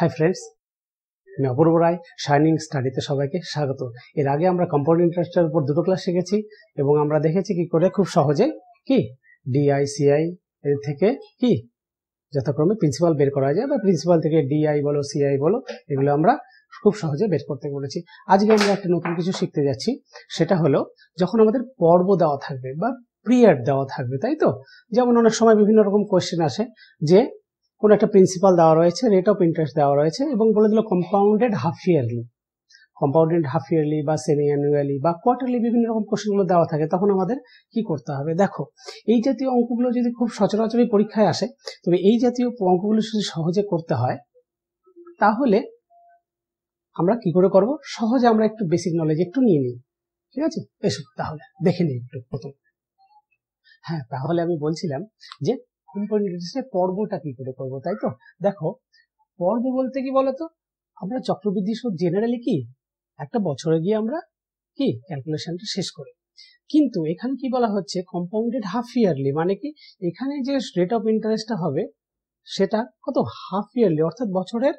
Hi friends मैं अपूर्ब राय shining study ते सबाइके स्वागत। एर आगे आमरा कम्पाउंड इंटरेस्टेर उपर दुटो क्लास शिखेछि एबं आमरा देखेछि कि करे खूब सहजे कि DI CI एर थेके कि यथाक्रमे प्रिंसिपाल बेर करा जाय बा प्रिंसिपाल थेके DI बोलो CI बोलो एगुलो आमरा खूब सहजे बेर करते पेरेछि। आजके आमरा एकटा नतुन किछु शिखते जाच्छि सेटा हलो जखन आमादेर पर्ब देওয়া थाकबे बा পিরিয়ড দেওয়া থাকবে তাই তো, যেমন অনেক সময় বিভিন্ন রকম কোশ্চেন আসে যে কোন একটা প্রিন্সিপাল দেওয়া রয়েছে, রেট অফ ইন্টারেস্ট দেওয়া রয়েছে এবং বলে দিল compounded half yearly, compounded half yearly বা সেমি অ্যানুয়ালি বা কোয়ার্টারলি বিভিন্ন রকম কোশ্চেনগুলো দেওয়া থাকে। তখন আমাদের কি করতে হবে? দেখো এই জাতীয় অঙ্কগুলো যদি খুব সচরাচরই পরীক্ষায় আসে, তবে এই জাতীয় অঙ্কগুলো যদি সহজে করতে হয় তাহলে আমরা কি করে করব? সহজে আমরা একটু বেসিক নলেজ একটু নিয়ে নিই, ঠিক আছে? এসব তাহলে দেখে নিই একটু প্রথম। হ্যাঁ, তাহলে আমি বলছিলাম যে কম্পাউন্ড ইন্টারেস্টের পর্বটা কি করে করব, তাই তো? দেখো পর্ব বলতে কি বলতো, আমরা চক্রবৃদ্ধি সুদ জেনারেলি কি একটা বছরে গিয়ে আমরা কি ক্যালকুলেশনটা শেষ করি, কিন্তু এখানে কি বলা হচ্ছে কম্পাউন্ডেড হাফ ইয়ারলি, মানে কি এখানে যে রেট অফ ইন্টারেস্টটা হবে সেটা কত হাফ ইয়ারলি, অর্থাৎ বছরের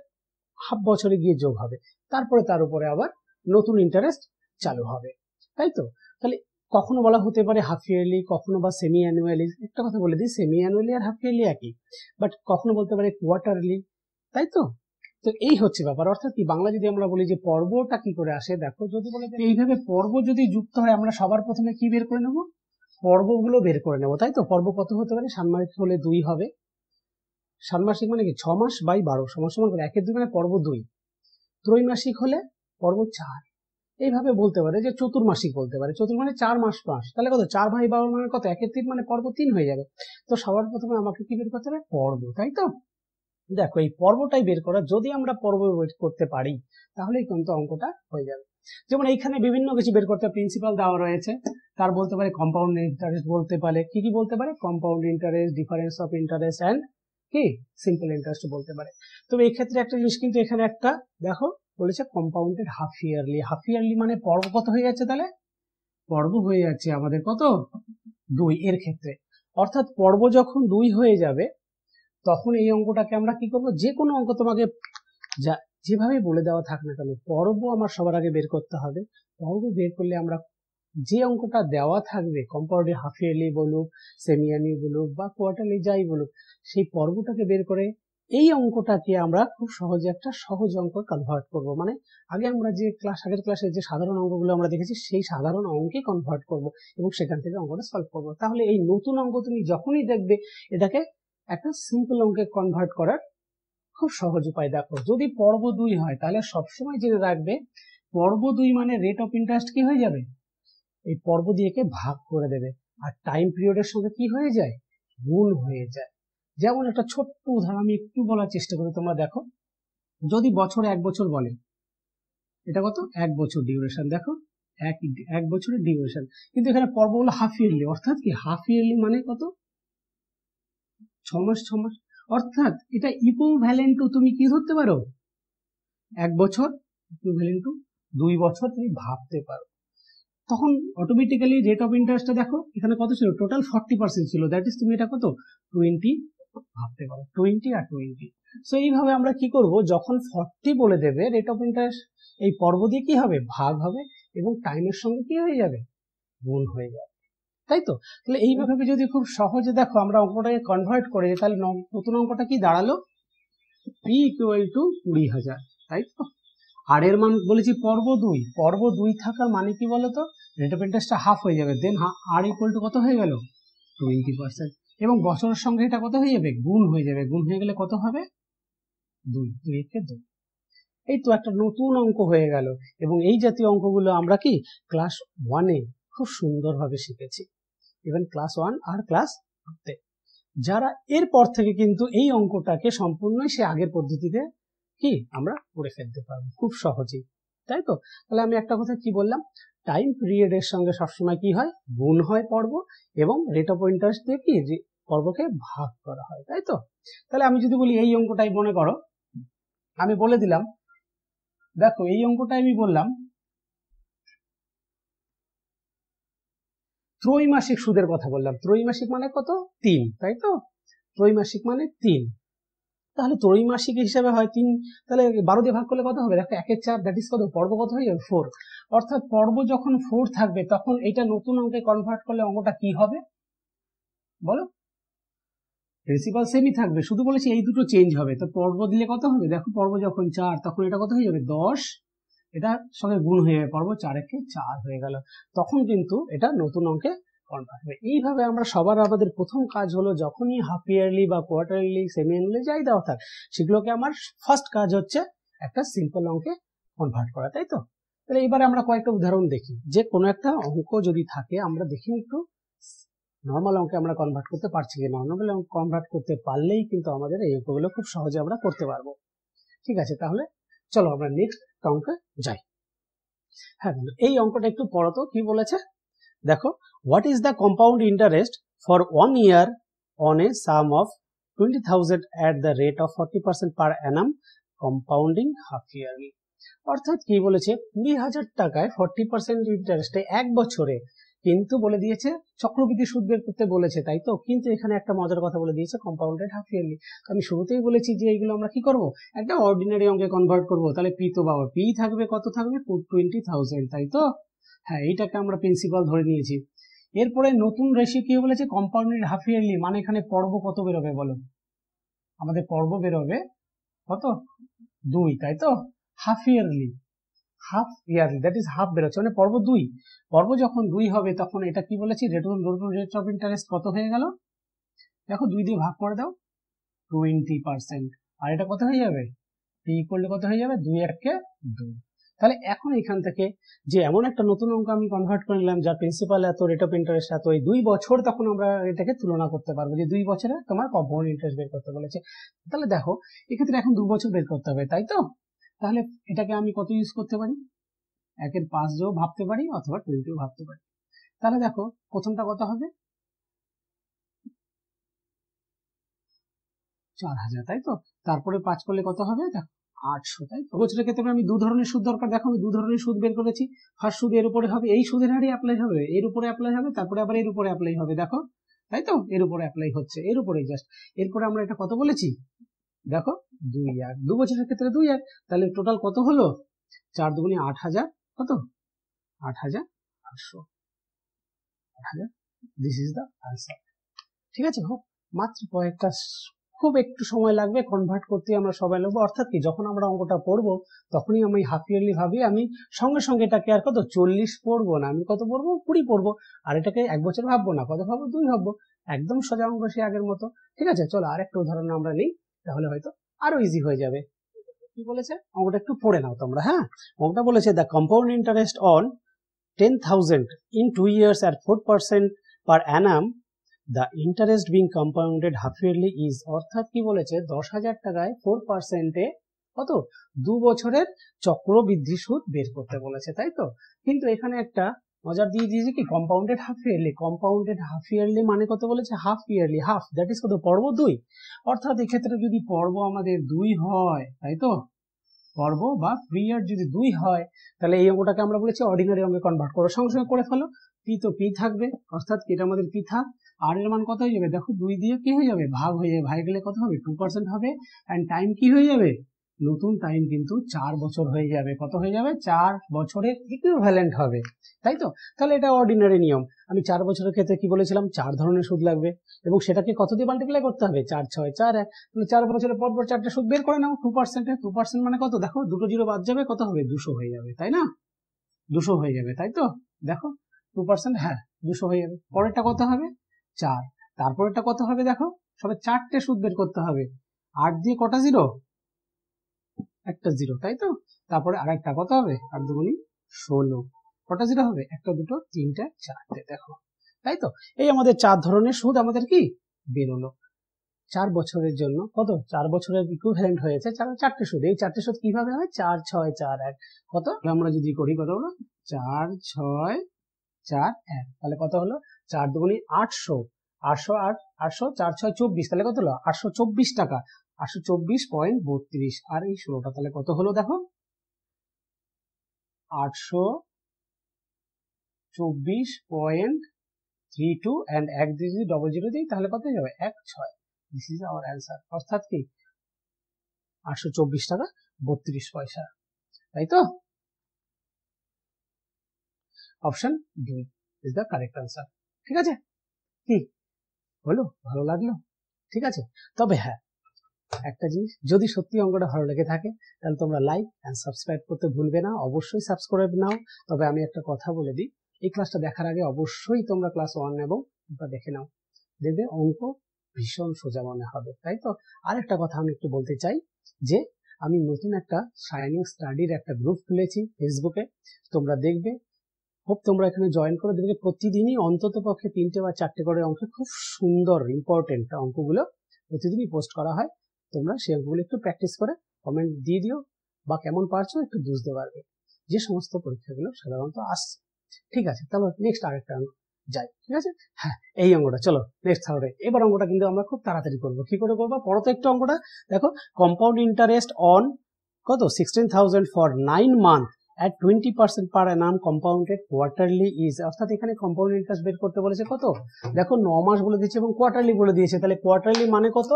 হাফ বছরে গিয়ে যোগ হবে, তারপরে তার উপরে আবার নতুন ইন্টারেস্ট চালু হবে, তাই তো? তাহলে কখনো বলা হতে পারে হাফ ইয়ারলি, কখনো বা সেমি অ্যানুয়ালি। একটা কথা বলে দিই, সেমি অ্যানুয়ালি আর হাফ ইয়ারলি একই, বাট কখনো বলতে পারে কোয়ার্টারলি, তাই তো? তো এই হচ্ছে ব্যাপার। অর্থাৎ কি বাংলা যদি আমরা বলি যে পর্বটা কি করে আসে, দেখো যদি বলে এইভাবে পর্ব যদি যুক্ত হয় আমরা সবার প্রথমে কি বের করে নেব? পর্বগুলো বের করে নেব, তাই তো? পর্ব কত হতে পারে? ষান্মাসিক হলে 2 হবে, ষান্মাসিক মানে কি 6 মাস বাই 12 সমান সমান করে 1-2 মানে পর্ব 2, ত্রৈমাসিক হলে পর্ব 4, এইভাবে বলতে পারে যে চতুর্মাসিক বলতে পারে, চতুর্মাসিক মানে 4 মাস 5, তাহলে কত 4 ভাই 12 মানে কত 1-3 মানে পর্ব 3 হয়ে যাবে। তো সবার প্রথমে আমাকে কি বের করতে হবে? পর্ব, তাই তো? দেখো এই পর্বটাই বের করা, যদি আমরা পর্ব বের করতে পারি তাহলেই কিন্তু অঙ্কটা হয়ে যাবে। যেমন এইখানে বিভিন্ন কিছু বের করতে প্রিন্সিপাল দেওয়া রয়েছে, তার বলতে পারে কম্পাউন্ড ইন্টারেস্ট বলতে পারে, কি কি বলতে পারে? Compound interest, difference of interest and কি সিম্পল ইন্টারেস্ট বলতে পারে। তবে এই ক্ষেত্রে একটা জিনিস কিন্তু এখানে একটা দেখো বলেছে compounded half yearly, half yearly মানে পর্ব কত হয়ে যাচ্ছে? তাহলে পর্ব হয়ে যাচ্ছে আমাদের কত 2 এর ক্ষেত্রে, অর্থাৎ পর্ব যখন 2 হয়ে যাবে তখন এই অঙ্কটাকে আমরা কি করব? যে কোনো অঙ্ক তোমাকে যেভাবে বলে দেওয়া থাক না কেন পর্ব আমার সবার আগে বের করতে হবে। পর্ব বের করলে আমরা যে অঙ্কটা দেওয়া থাকবে কম্পাউন্ডেড হাফ ইয়ারলি বলুক, সেমি অ্যানুয়ালি বলুক বা কোয়ার্টারলি যাই বলুক, সেই পর্বটাকে বের করে এই অঙ্কটাকে আমরা খুব সহজে একটা সহজ অঙ্ক কনভার্ট করব। মানে আগে আমরা যে আগের ক্লাসে যে সাধারণ অঙ্কগুলো আমরা দেখেছি সেই সাধারণ অঙ্কে কনভার্ট করব এবং সেখান থেকে অঙ্কটা সলভ করব। তাহলে এই নতুন অঙ্ক তুমি যখনই দেখবে এটাকে একটা সিম্পল অঙ্কে কনভার্ট করার খুব সহজ উপায় দেখো। যদি পর্ব 2 হয় তাহলে সবসময় জেনে রাখবে পর্ব 2 মানে রেট অফ ইন্টারেস্ট কি হয়ে যাবে, এই পর্ব দিয়েকে ভাগ করে দেবে, আর টাইম পিরিয়ডের সঙ্গে কি হয়ে যায়? গুণ হয়ে যায়। যেমন একটা ছোট্ট উদাহরণ আমি একটু বলার চেষ্টা করি, তোমরা দেখো যদি বছরে 1 বছর বলে, এটা কত 1 বছর ডিউরেশন, দেখো 1 বছরের ডিউরেশন, কিন্তু এখানে পর্ব হলো হাফ ইয়ারলি, অর্থাৎ কি হাফ ইয়ারলি মানে কত 6 মাস 6 মাস, অর্থাৎ এটা ইকুইভ্যালেন্ট টু তুমি কি ধরতে পারো 1 বছর ইকুইভ্যালেন্ট টু 2 বছর তুমি ভাবতে পারো। তখন অটোমেটিক্যালি রেট অফ ইন্টারেস্টটা দেখো এখানে কত ছিল, টোটাল 40% ছিল, দ্যাট ইজ তুমি এটা কত 20 ভাবতে পারো, 20 আর 20। সো এইভাবে আমরা কি করব, যখন 40 বলে দেবে রেট অফ ইন্টারেস্ট এই পর্ব দিয়ে কি হবে? ভাগ হবে এবং টাইমের সঙ্গে কি হয়ে যাবে? গুণ হয়ে যাবে, তাই তো? তাহলে এইভাবে যদি খুব সহজে দেখো আমরা অঙ্কটাকে কনভার্ট করে, তাহলে নতুন অঙ্কটা কি দাঁড়ালো পি ইকুয়াল টু 20,000, তাই তো? আর এর মান বলেছি পর্ব 2, পর্ব 2 থাকার মানে কি বলতো রেট অফ ইন্টারেস্টটা হাফ হয়ে যাবে, দেন আর ইকুয়াল টু কত হয়ে গেল 20% এবং বছরের সঙ্গে এটা কত হয়ে যাবে? গুণ হয়ে যাবে, গুণ হয়ে গেলে কত হবে 2, 2 × 2। এই তো একটা নতুন অঙ্ক হয়ে গেল। এবং এই জাতীয় অঙ্কগুলো আমরা কি ক্লাস 1-এ খুব সুন্দরভাবে শিখেছি, ইভেন ক্লাস 1 আর ক্লাস 2-তে। যারা এরপর থেকে কিন্তু এই অঙ্কটাকে সম্পূর্ণই সে আগের পদ্ধতিতে কি আমরা করে ফেলতে পারবো খুব সহজেই, তাই তো? তাহলে আমি একটা কথা কি বললাম, টাইম পিরিয়ডের সঙ্গে সবসময় কি হয়? গুণ হয় পর্ব, এবং রেট অফ ইন্টারেস্ট দিয়ে কি যে পর্বকে ভাগ করা হয়, তাই তো? তাহলে আমি যদি বলি এই অঙ্কটাই মনে করো আমি বলে দিলাম, দেখো এই অঙ্কটাই আমি বললাম ত্রৈমাসিক সুদের কথা বললাম, ত্রৈমাসিক মানে কত 3, তাই তো? ত্রৈমাসিক মানে 3, তাহলে ত্রৈমাসিক হিসাবে হয় 3, তাহলে 12 দিয়ে ভাগ করলে কত হবে, দেখো 1/4, দ্যাট ইজ কত, পর্ব কত হয়ে যাবে 4। অর্থাৎ পর্ব যখন 4 থাকবে তখন এটা নতুন অঙ্কে কনভার্ট করলে অঙ্কটা কি হবে বলো, প্রিন্সিপাল সেমই থাকবে, শুধু বলেছি এই দুটো চেঞ্জ হবে। তো পর্ব দিলে কত হবে, দেখো পর্ব যখন 4 তখন এটা কত হয়ে যাবে 10, এটা সঙ্গে গুণ হয়ে যাবে পর্ব 4 × 4 হয়ে গেল, তখন কিন্তু এটা নতুন অঙ্কে কনভার্ট হবে। এইভাবে আমরা সবার আমাদের প্রথম কাজ হলো যখনই হাফ ইয়ারলি বা কোয়ার্টারলি সেমি অ্যানুয়ালি যাই দেওয়া থাক সেগুলোকে আমার ফার্স্ট কাজ হচ্ছে একটা সিম্পল অঙ্কে কনভার্ট করা, তাই তো। তাহলে এবারে আমরা কয়েকটা উদাহরণ দেখি যে কোনো একটা অঙ্ক যদি থাকে আমরা দেখি একটু নর্মাল অঙ্কে আমরা কনভার্ট করতে পারছি কিনা, নর্মাল অঙ্ক কনভার্ট করতে পারলেই কিন্তু আমাদের এই অঙ্কগুলো খুব সহজে আমরা করতে পারবো। ঠিক আছে, তাহলে চলো আমরা নেক্সট অঙ্কে যাই। হ্যাঁ বন্ধু, এই অঙ্কটা একটু পড়ো তো, কি বলেছে দেখো, what is the compound interest for 1 year on a sum of 20,000 at the rate of 40% per annum compounding half yearly. অর্থাৎ কি বলেছে, 20,000 টাকায় 40% ইন্টারেস্টে 1 বছরে, কিন্তু বলে দিয়েছে চক্রবৃদ্ধি সুদ বের করতে বলেছে, তাই তো। কিন্তু এখানে একটা মজার কথা বলে দিয়েছে কম্পাউন্ডেড হাফ ইয়ারলি। আমি শুরুতেই বলেছি যে এইগুলো আমরা কি করব, একটা অর্ডিনারি অঙ্কে কনভার্ট করব, তাহলে পি তো বাবা পি থাকবে, কত থাকবে 20,000, তাই তো। হ্যাঁ, এইটাকে আমরা প্রিন্সিপাল ধরে নিয়েছি। এরপরে নতুন রেশিও কি বলেছে, কম্পাউন্ডেড হাফ ইয়ারলি, মানে এখানে পর্ব কত বেরোবে বলো, আমাদের পর্ব বেরোবে কত 2, তাই তো। Half yearly, half yearly that is half বেরোচ্ছে, মানে পর্ব 2, পর্ব যখন 2 হবে তখন এটা কি বলেছি রেট অফ ইন্টারেস্ট কত হয়ে গেল, দেখো 2 দিয়ে ভাগ করে দাও 20%, আর এটা কত হয়ে যাবে পি করলে কত হয়ে যাবে 2 × 1 = 2। তাহলে এখন এখান থেকে যে এমন একটা নতুন অঙ্ক আমি কনভার্ট করে নিলাম যার প্রিন্সিপাল এত, রেট অফ ইন্টারেস্ট এত, এই 2 বছর তখন আমরা এটাকে তুলনা করতে পারবো যে 2 বছরে তোমার কম্পাউন্ড ইন্টারেস্ট বের করতে বলেছে। তাহলে দেখো এক্ষেত্রে এখন 2 বছর বের করতে হবে, তাই তো। তাহলে এটাকে আমি কত ইউজ করতে পারি, 1/5 যোগ ভাবতে পারি অথবা 20 ভাবতে পারি। তাহলে দেখো প্রথমটা কত হবে 4,000, তাই তো। তারপরে 5 করলে কত হবে দেখো 800, তাই তো। বছরের ক্ষেত্রে আমি 2 ধরনের সুদ দরকার, দেখো আমি 2 ধরনের সুদ বের করেছি। ফার্স্ট সুদ এর উপরে হবে, এই সুদের হারে অ্যাপ্লাই হবে, এর উপরে অ্যাপ্লাই হবে, তারপরে আবার এর উপরে অ্যাপ্লাই হবে, দেখো তাই তো, এর উপরে অ্যাপ্লাই হচ্ছে, এর উপরে জাস্ট। এরপরে আমরা এটা কত বলেছি দেখো 2 লাখ, 2 বছরের ক্ষেত্রে 2 লাখ, তাহলে টোটাল কত হলো 4 × 2 = 8,000, কত 8,800। This is the answer. ঠিক আছে, খুব মাত্র কয়েকটা, খুব একটু সময় লাগবে কনভার্ট করতে, আমরা সবাই লাগবো। অর্থাৎ কি, যখন আমরা অঙ্কটা পড়বো তখনই আমি হাফ ইয়ারলি ভাবি, আমি সঙ্গে সঙ্গে এটাকে আর কত 40 পড়বো না, আমি কত পড়বো 20 পড়বো, আর এটাকে 1 বছর ভাববো না, কত ভাববো 2 ভাববো, একদম সোজা অঙ্ক সে আগের মতো। ঠিক আছে, চলো আরেকটা উদাহরণ আমরা নিই, তাহলে হয়তো আরো ইজি হয়ে যাবে। কি বলেছে অঙ্কটা একটু পড়ে নাও তোমরা। হ্যাঁ, অঙ্কটা বলেছে the compound interest on 10,000 in 2 years at 4% per annum, the interest being compounded half yearly is, অর্থাৎ কি বলেছে 10,000 টাকায় 4% এ কত 2 বছরের চক্রবৃদ্ধি সুদ বের করতে বলেছে, তাই তো। কিন্তু এখানে একটা মজার দিয়ে দিয়েছে কি, compounded half yearly, compounded half yearly মানে কত বলেছে half yearly, half that is কত পর্ব 2। অর্থাৎ এক্ষেত্রে যদি পর্ব আমাদের 2 হয়, তাই তো, পর্ব বা পিরিয়ড যদি 2 হয় তাহলে এই অঙ্কটাকে আমরা বলেছি অর্ডিনারি অঙ্কে কনভার্ট করো, সঙ্গে সঙ্গে করে ফেলো, পি তো পি থাকবে, অর্থাৎ এটা আমাদের পি থাক। আর এর মান কত হয়ে যাবে দেখো 2 দিয়ে কি হয়ে যাবে ভাগ হয়ে যাবে, ভাগ গেলে কত হবে 2% হবে। এন্ড টাইম কি হয়ে যাবে, নতুন টাইম কিন্তু 4 বছর হয়ে যাবে, কত হয়ে যাবে 4 বছরের ইকুইভ্যালেন্ট হবে, তাই তো। তাহলে এটা অর্ডিনারি নিয়ম, আমি 4 বছরের ক্ষেত্রে কি বলেছিলাম 4 ধরনের সুদ লাগবে এবং সেটাকে কত দিয়ে মাল্টিপ্লাই করতে হবে 4, 6, 4, 1, মানে 4 বছরের পরপর 4টা সুদ বের করে নাও 2%, 2% মানে কত দেখো 2 জিরো বাদ যাবে, কত হবে 200 হয়ে যাবে, তাই না 200 হয়ে যাবে, তাই তো দেখো 2%, হ্যাঁ 200 হয়ে যাবে। পরেরটা কত হবে 4, তারপরেরটা কত হবে দেখো সবে 4টে সুদ বের করতে হবে, 8 দিয়ে কটা 0, একটা 0, তাই তো। তারপরে আরেকটা কত হবে 8 × 2 = 16, কটা 0 হবে 1, 2, 3, 4, দেখো, তাই তো। এই আমাদের 4 ধরনের সুদ আমাদের কি বেরোলো 4 বছরের জন্য, কত 4 বছরের ইকুইভ্যালেন্ট হয়েছে 4টে সুদ। এই 4টে সুদ কিভাবে হয় 4, 6, 4, 1, কত আমরা যদি করি কত হলো 4, 6, 4, 1, তাহলে কত হলো 4 × 2 = 800, 800 আর 800, 4, 6, 24, তাহলে কত হলো 824 টাকা, 824.32, আর এই 16টা তাহলে কত হলো দেখো 824.32, এন্ড 1 দিয়ে যদি 00 দিই তাহলে কত যাবে 16। This is our answer. অর্থাৎ কি 824 টাকা 32 পয়সা তাই তো option D is the correct answer ঠিক আছে কি হলো ভালো লাগলো ঠিক আছে তবে হ্যাঁ একটা জিনিস যদি সত্যি অঙ্কটা ভালো লেগে থাকে তাহলে তোমরা লাইক এন্ড সাবস্ক্রাইব করতে ভুলবে না অবশ্যই সাবস্ক্রাইব নাও তবে আমি একটা কথা বলে দিই এই ক্লাসটা দেখার আগে অবশ্যই তোমরা ক্লাস 1 এবং তোমরা দেখে নাও দেখবে অঙ্ক ভীষণ সোজা মনে হবে তাই তো আরেকটা কথা আমি একটু বলতে চাই যে আমি নতুন একটা শাইনিং স্টাডির একটা গ্রুপ খুলেছি ফেসবুকে তোমরা দেখবে হোপ তোমরা এখানে জয়েন করে দেখবে প্রতিদিনই অন্ততপক্ষে 3টে বা 4টে করে অঙ্ক খুব সুন্দর ইম্পর্টেন্ট অঙ্কগুলো প্রতিদিনই পোস্ট করা হয় তোমরা সেই অঙ্কগুলো একটু প্র্যাকটিস করে কমেন্ট দিয়ে দিও বা কেমন পারছো একটু বুঝতে পারবে যে সমস্ত পরীক্ষাগুলো সাধারণত আসছে ঠিক আছে তাহলে নেক্সট আরেকটা যাই ঠিক আছে হ্যাঁ এই অঙ্কটা চলো নেক্সট সাউরে এবার অঙ্কটা কিন্তু আমরা খুব তাড়াতাড়ি করব কি করে করব পড়ো তো একটু অঙ্কটা দেখো কম্পাউন্ড ইন্টারেস্ট অন কত 16000 for 9 month at 20% per annum compounded quarterly is অর্থাৎ এখানে কম্পাউন্ড ইন্টারেস্ট বের করতে বলেছে কত দেখো 9 মাস বলে দিয়েছে এবং কোয়ার্টারলি বলে দিয়েছে তাহলে কোয়ার্টারলি মানে কত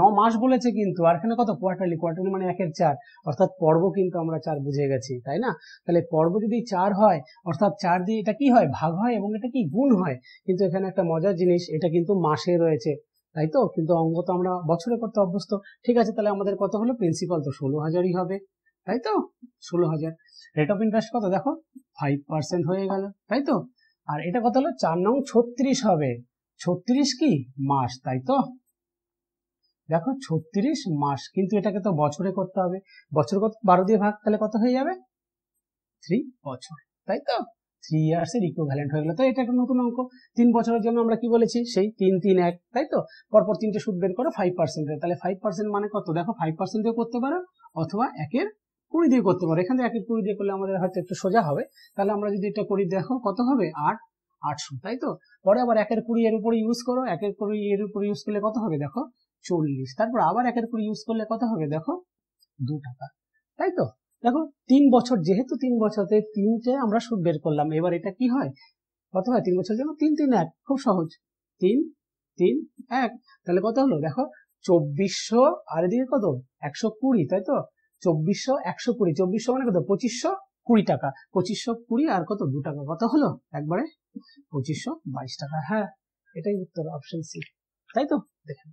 9 মাস বলেছে কিন্তু আর এখানে কত কোয়ার্টারলি কোয়ার্টারলি মানে 1/4 অর্থাৎ পর্ব কিন্তু আমরা 4 বুঝে গেছি তাই না তাহলে পর্ব যদি 4 হয় অর্থাৎ 4 দিয়ে এটা কি হয় ভাগ হয় এবং এটা কি গুণ হয় কিন্তু এখানে একটা মজার জিনিস এটা কিন্তু মাসে রয়েছে তাই তো কিন্তু অঙ্ক তো আমরা বছরে করতে অভ্যস্ত ঠিক আছে তাহলে আমাদের কত হলো প্রিন্সিপাল তো 16000ই হবে তাই তো 16000 রেট অফ ইন্টারেস্ট কত দেখো 5% হয়ে গেল তাই তো আর এটা কত হলো 4 × 9 = 36 হবে 36 কি মাস তাই তো দেখো 36 মাস কিন্তু এটাকে তো বছরে করতে হবে বছর কত 12 দিয়ে ভাগ তাহলে কত হয়ে যাবে 3 বছর তাই তো 3 ইয়ার্স এর ইকুইভ্যালেন্ট হয়ে গেল তো এটা একটা নতুন অঙ্ক 3 বছরের জন্য আমরা কি বলেছি সেই 3 3 1 তাই তো পরপর 3টে সুদ বের করো 5% এর তাহলে 5% মানে কত দেখো 5% দিয়ে করতে পারো অথবা 1/20 দিয়ে করতে পারো এখানে 1/20 দিয়ে করলে আমাদের হয়তো একটু সোজা হবে তাহলে আমরা যদি এটা করি দেখো কত হবে 800 তাই তো পরে আবার 1/20 এর উপরে ইউজ করো 1/20 এর উপরে ইউজ করলে কত হবে দেখো 40 তারপর আবার 1/20 ইউজ করলে কত হবে দেখো 2 টাকা তাই তো দেখো 3 বছর যেহেতু 3 বছরতে 3টে আমরা সুদ বের করলাম এবার এটা কি হয় কত হয় 3 বছরের জন্য 3 3 1 খুব সহজ 3 3 1 তাহলে কত হলো দেখো 2400 আর এদিকে কত 120 তাই তো 2400 120 2400 মানে কত 2520 টাকা 2520 আর কত 2 টাকা কত হলো একবারে 2522 টাকা হ্যাঁ এটাই উত্তর অপশন সি তাই তো দেখেন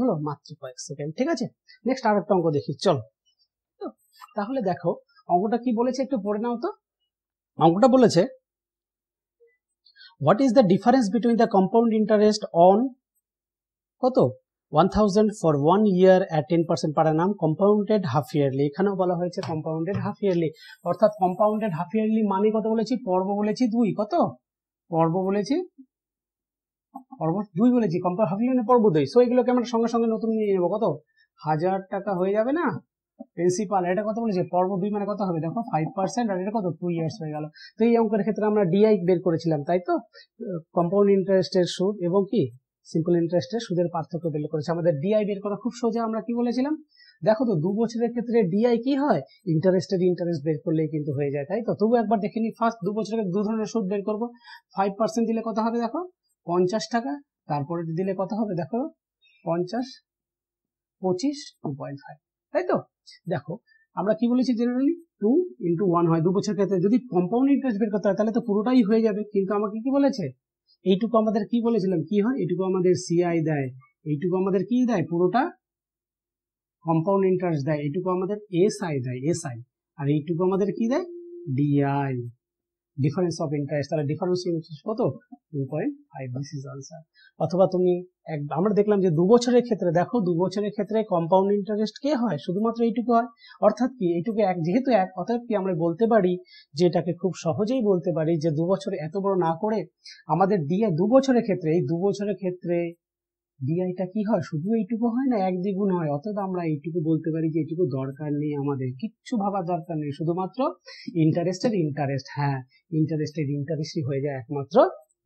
হলো মাত্র কয়েক সেকেন্ড ঠিক আছে নেক্সট আরেকটা অঙ্ক দেখি চলো তাহলে দেখো অঙ্কটা কি বলেছে একটু পড়ে নাও তো অঙ্কটা বলেছে what is the difference between the compound interest on কত 1000 for 1 year at 10% per annum compounded half yearly এখানেও বলা হয়েছে compounded half yearly অর্থাৎ compounded half yearly মানে কত বলেছি পর্ব বলেছি 2 কত পর্ব বলেছি পর্ব 2 বলেছি কম্পাউন্ড হাফ ইয়ারলি পর্ব 2 সো এগুলোকে আমরা সঙ্গে সঙ্গে নতুন নিয়ে নেব কত 1000 টাকা হয়ে যাবে না প্রিন্সিপাল এটা কত বলেছে পর্ব 2 মানে কত হবে দেখো 5% আর এটা কত 2 ইয়ার্স হয়ে গেল তো এই অঙ্কের ক্ষেত্রে আমরা ডিআই বের করেছিলাম তাই তো কম্পাউন্ড ইন্টারেস্টের সুদ এবং কি সিম্পল ইন্টারেস্টের সুদের পার্থক্য বের করেছে আমাদের ডিআই বের করা খুব সোজা আমরা কি বলেছিলাম দেখো তো 2 বছরের ক্ষেত্রে ডিআই কি হয় ইন্টারেস্টের ইন্টারেস্ট বের করলেই কিন্তু হয়ে যায় তাই তো তবু একবার দেখে নি ফার্স্ট 2 বছরের দুই ধরনের সুদ বের করব 5% দিলে কত হবে দেখো 50 টাকা তারপরে দিলে কত হবে দেখো 50 25 2.5 তাই তো দেখো আমরা কি বলেছি জেনারেলি 2 × 1 হয় 2 বছরের ক্ষেত্রে যদি কম্পাউন্ড ইন্টারেস্ট বের করতে হয় তাহলে তো পুরোটাই হয়ে যাবে কিন্তু আমাকে কি বলেছে এইটুকু আমাদের কি বলেছিলাম কি হয় এইটুকু আমাদের সিআই দেয় এইটুকু আমাদের কি দেয় পুরোটা কম্পাউন্ড ইন্টারেস্ট দেয় এইটুকু আমাদের এসআই দেয় এসআই আর এইটুকু আমাদের কি দেয় ডিআই ডিফারেন্স অফ ইন্টারেস্ট তাহলে ডিফারেন্স ইন্টারেস্ট কত 2.5 দিস ইজ आंसर অথবা তুমি আমরা দেখলাম যে 2 বছরের ক্ষেত্রে দেখো 2 বছরের ক্ষেত্রে কম্পাউন্ড ইন্টারেস্ট কি হয় শুধুমাত্র এইটুকু হয় অর্থাৎ কি এইটুকু এক যেহেতু এক অতএব কি আমরা বলতে পারি যে এটাকে খুব সহজেই বলতে পারি যে 2 বছরে এত বড় না করে আমাদের ডিআই 2 বছরের ক্ষেত্রে এই 2 বছরের ক্ষেত্রে ডিআইটা কি হয় শুধু এইটুকু হয় না এক দ্বিগুণ হয় অতএব আমরা এইটুকু বলতে পারি যে এইটুকু দরকার নেই আমাদের কিচ্ছু ভাবা দরকার নেই শুধুমাত্র ইন্টারেস্টের ইন্টারেস্ট হ্যাঁ ইন্টারেস্টের ইন্টারেস্টই হয়ে যায় একমাত্র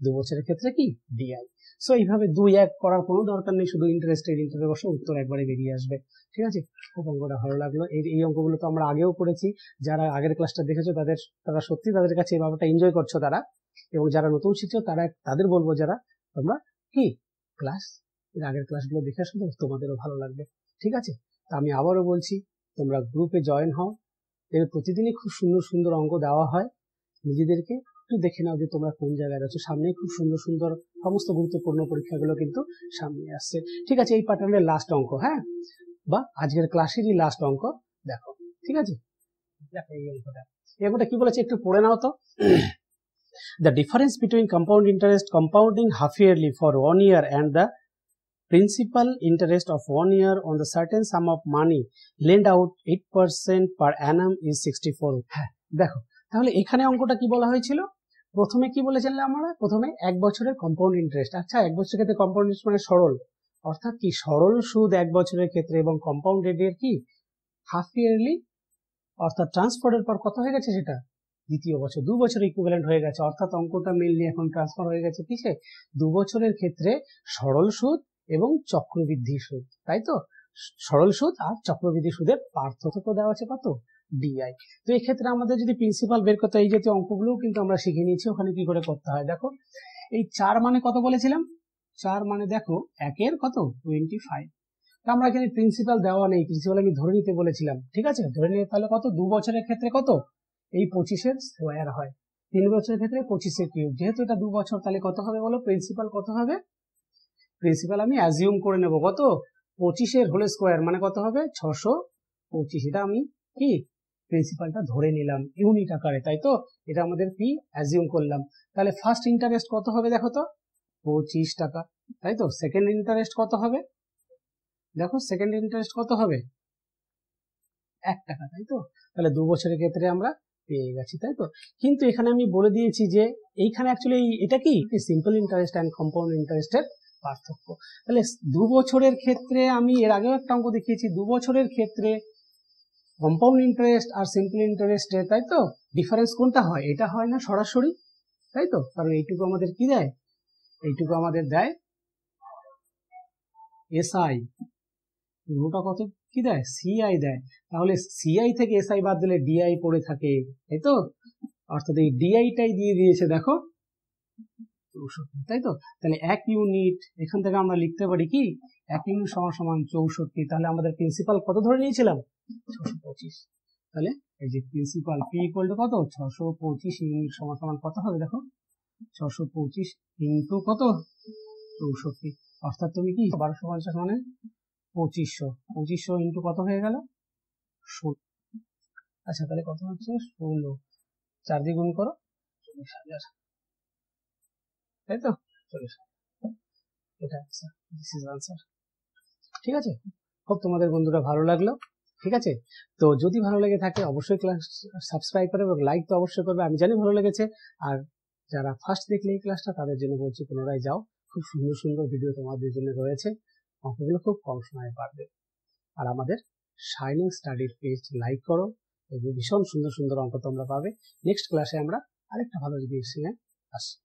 2 বছরের ক্ষেত্রে কি ডিআই সো এইভাবে 2 1 করার কোনো দরকার নেই শুধু ইন্টারেস্টের ইন্টারেস্ট বসে উত্তর একবারে বেরিয়ে আসবে ঠিক আছে খুব অঙ্কটা ভালো লাগলো এই অঙ্কগুলো তো আমরা আগেও করেছি যারা আগের ক্লাসটা দেখেছো তারা সত্যি তাদের কাছে এই ব্যাপারটা এনজয় করছো তারা এবং যারা নতুন শিখছো তাদের বলবো যারা তোমরা কি ক্লাস এর আগের ক্লাসগুলো দেখে আসলে তোমাদেরও ভালো লাগবে ঠিক আছে আমি আবারও বলছি, তোমরা গ্রুপে জয়েন হও। এর প্রতিদিনই খুব সুন্দর সুন্দর অঙ্ক দেওয়া হয়, নিজেদেরকে একটু দেখে নাও যে তোমরা কোন জায়গায় আছো। সামনে খুব সুন্দর সুন্দর সমস্ত গুরুত্বপূর্ণ পরীক্ষাগুলো কিন্তু সামনে আসছে। ঠিক আছে, এই প্যাটার্নের লাস্ট অঙ্ক, হ্যাঁ, বা আজকের ক্লাসেরই লাস্ট অঙ্ক দেখো। ঠিক আছে, দেখো এই অঙ্কটা, এই অঙ্কটা কি বলেছে একটু পড়ে নাও তো। The difference between compound interest compounding half yearly for 1 year and the principal interest of 1 year on the certain sum of money lent out 8% per annum is 64. হ্যাঁ দেখো, তাহলে এখানে অঙ্কটা কি বলা হয়েছিল? প্রথমে কি বলেছিলাম আমরা? প্রথমে এক বছরের কম্পাউন্ড ইন্টারেস্ট। আচ্ছা, এক বছরের ক্ষেত্রে কম্পাউন্ড ইন্টারেস্ট মানে সরল, অর্থাৎ কি সরল সুদ এক বছরের ক্ষেত্রে, এবং কম্পাউন্ডেড এর কি হাফ ইয়ারলি, অর্থাৎ ট্রান্সফারের পর কত হয়ে গেছে সেটা দ্বিতীয় বছর, দু বছর ইকুইভ্যালেন্ট হয়ে গেছে। অর্থাৎ অঙ্কটা মেনলি এখন ট্রান্সফার হয়ে গেছে কিসে, দু বছরের ক্ষেত্রে সরল সুদ এবং চক্রবৃদ্ধি সুদ, তাই তো? সরল সুদ আর চক্রবৃদ্ধি সুদের পার্থক্য দেওয়া আছে কত, ডিআই। তো এই ক্ষেত্রে আমাদের যদি প্রিন্সিপাল বের করতে, এই জাতীয় অঙ্কগুলো কিন্তু আমরা শিখে নিয়েছি ওখানে কি করে করতে হয়। দেখো এই 4 মানে কত বলেছিলাম, 4 মানে দেখো 1 এর কত 25। তো আমরা এখানে প্রিন্সিপাল দেওয়া নেই, প্রিন্সিপাল আমি ধরে নিতে বলেছিলাম, ঠিক আছে, ধরে নিয়ে তাহলে কত, দু বছরের ক্ষেত্রে কত এই 25-এর স্কয়ার হয়, তিন বছরের ক্ষেত্রে 25-এর কিউব। যেহেতু এটা দু বছর তাহলে কত হবে বলো, প্রিন্সিপাল কত হবে? প্রিন্সিপাল আমি অ্যাজিউম করে নেব কত, 25-এর হোল স্কয়ার মানে কত হবে 625। এটা আমি কি প্রিন্সিপালটা ধরে নিলাম ইউনিট আকারে, তাই তো? এটা আমাদের পি অ্যাজিউম করলাম। তাহলে ফার্স্ট ইন্টারেস্ট কত হবে দেখো তো, 25 টাকা, তাই তো? সেকেন্ড ইন্টারেস্ট কত হবে দেখো, সেকেন্ড ইন্টারেস্ট কত হবে 1 টাকা, তাই তো? তাহলে দু বছরের ক্ষেত্রে আমরা পেয়ে গেছি, তাই তো? কিন্তু এখানে আমি বলে দিয়েছি যে এইখানে অ্যাকচুয়ালি এটা কি সিম্পল ইন্টারেস্ট অ্যান্ড কম্পাউন্ড ইন্টারেস্টের পার্থক্য। তাহলে দু বছরের ক্ষেত্রে আমি এর আগেও একটা অঙ্ক দেখিয়েছি, দু বছরের ক্ষেত্রে কম্পাউন্ড ইন্টারেস্ট আর সিম্পল ইন্টারেস্টে, তাই তো, ডিফারেন্স কোনটা হয়? এটা হয় না সরাসরি, তাই তো? কারণ এইটুকু আমাদের কি দেয়, এইটুকু আমাদের দেয় এসআই, পুরোটা কত কি দেয় সিআই দেয়। তাহলে সিআই থেকে এসআই বাদ দিলে ডিআই পড়ে থাকে, তাই তো? অর্থাৎ এই ডিআইটাই দিয়ে দিয়েছে দেখো, তাই তো? তাহলে এক ইউনিট এখান থেকে আমরা লিখতে পারি কি, এক ইউনিট সমান 64। তাহলে আমাদের প্রিন্সিপাল কত ধরে নিয়েছিলাম 625। তাহলে এই যে প্রিন্সিপাল পি ইকুয়াল টু কত 625 ইউনিট সমান কত হবে দেখো, 625 ইন্টু কত 64, অর্থাৎ তুমি কি 1250 মানে 2500, 2500 ইন্টু কত হয়ে গেল 16। আচ্ছা তাহলে কত হচ্ছে 16, 4 দিয়ে গুণ করো 40,000, তাই তো? 40,000 এটা আনসার, দিস ইজ আনসার। ঠিক আছে, খুব তোমাদের বন্ধুরা ভালো লাগলো। ঠিক আছে, তো যদি ভালো লেগে থাকে অবশ্যই ক্লাস সাবস্ক্রাইব করবে এবং লাইক তো অবশ্যই করবে, আমি জানি ভালো লেগেছে। আর যারা ফার্স্ট দেখলে এই ক্লাসটা তাদের জন্য বলছি পুনরায় যাও, খুব সুন্দর সুন্দর ভিডিও তোমাদের জন্য রয়েছে, অঙ্কগুলো খুব কম সময়ে পারবে। আর আমাদের শাইনিং স্টাডির পেজ লাইক করো, ভীষণ সুন্দর সুন্দর অঙ্ক তোমরা পাবে। নেক্সট ক্লাসে আমরা আরেকটা ভালো জিনিস নিয়ে আসি।